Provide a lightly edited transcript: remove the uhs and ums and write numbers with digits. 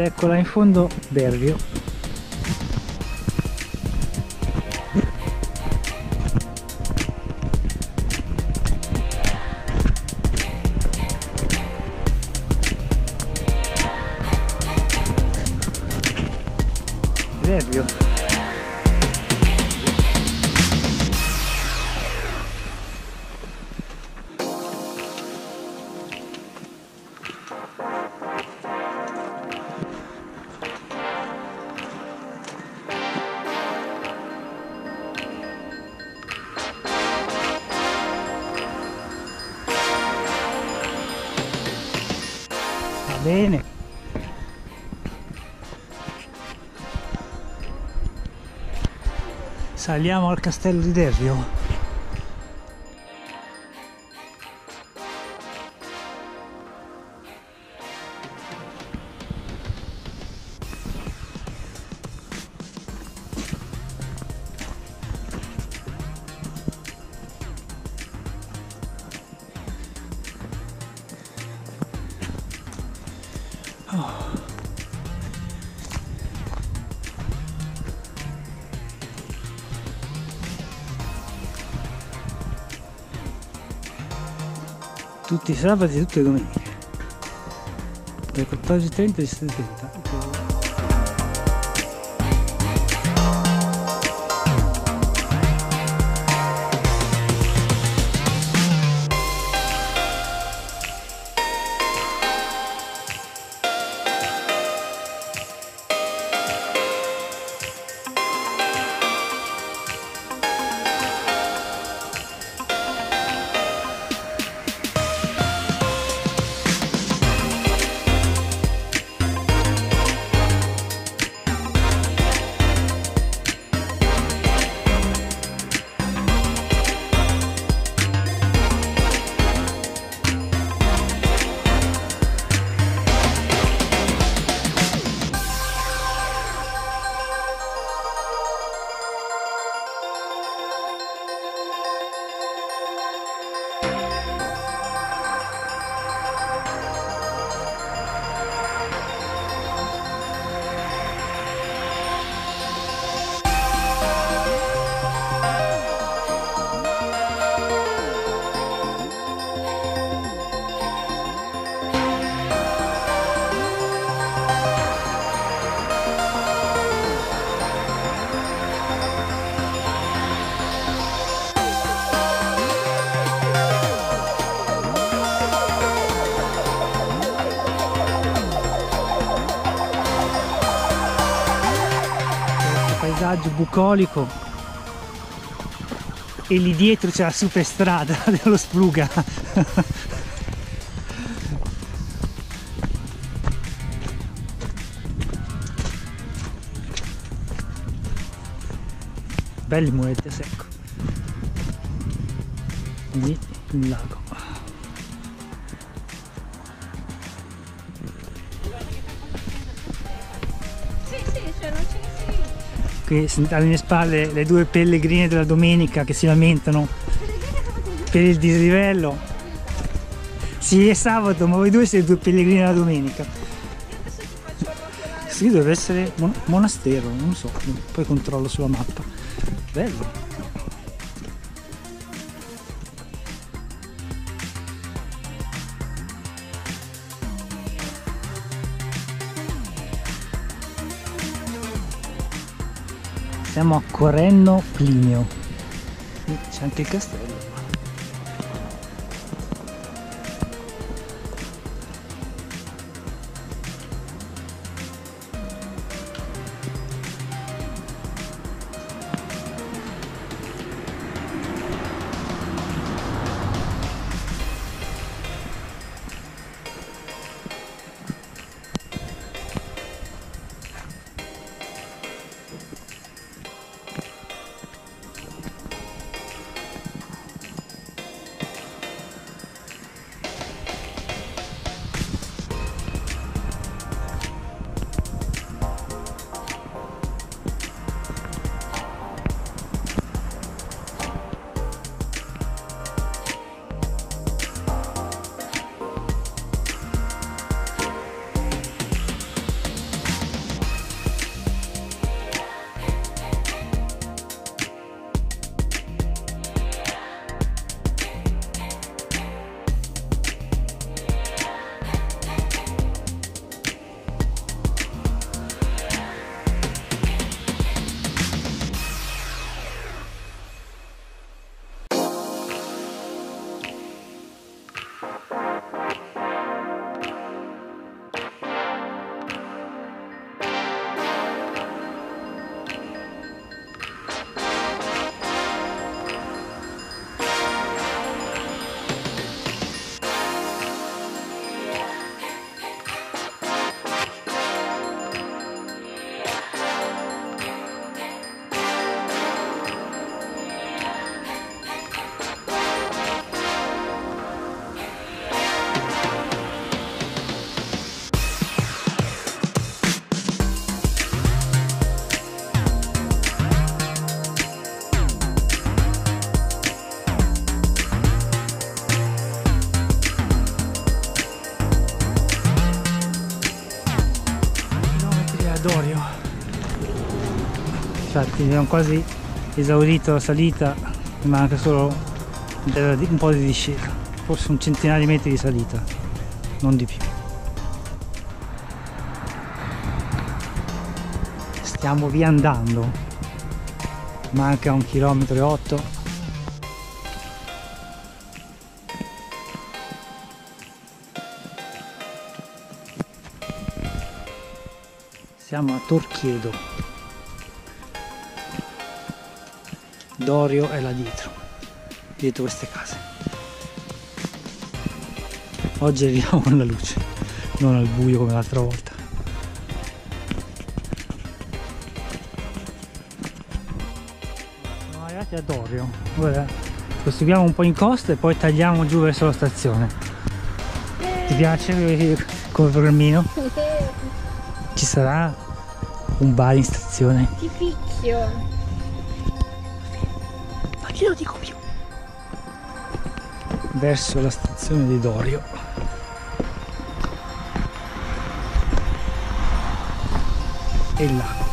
ed eccola in fondo Dervio. Dervio. Bene, saliamo al Castello di Dervio. Tutti i sabati e tutte le domeniche dalle 14:30 alle 17:30. Bucolico, e lì dietro c'è la superstrada dello Spluga. Belli muretti a secco, lì il lago. Qui alle mie spalle le due pellegrine della domenica che si lamentano per il dislivello. Sì, è sabato, ma voi due siete due pellegrine della domenica. Sì, deve essere monastero, non so, poi controllo sulla mappa. Bello. Siamo a Corenno Plinio. C'è anche il castello. infatti abbiamo quasi esaurito la salita, manca solo un po' di discesa, forse un centinaio di metri di salita, non di più. Stiamo via andando, manca 1,8 km. Siamo a Torchiedo Dorio, è là dietro queste case. Oggi arriviamo con la luce, non al buio come l'altra volta. A Dorio, ora proseguiamo un po' in costa e poi tagliamo giù verso la stazione. Ti piace come programmino? Ci sarà un bar in stazione? Ti picchio! Non glielo dico più! Verso la stazione di Dorio. E là.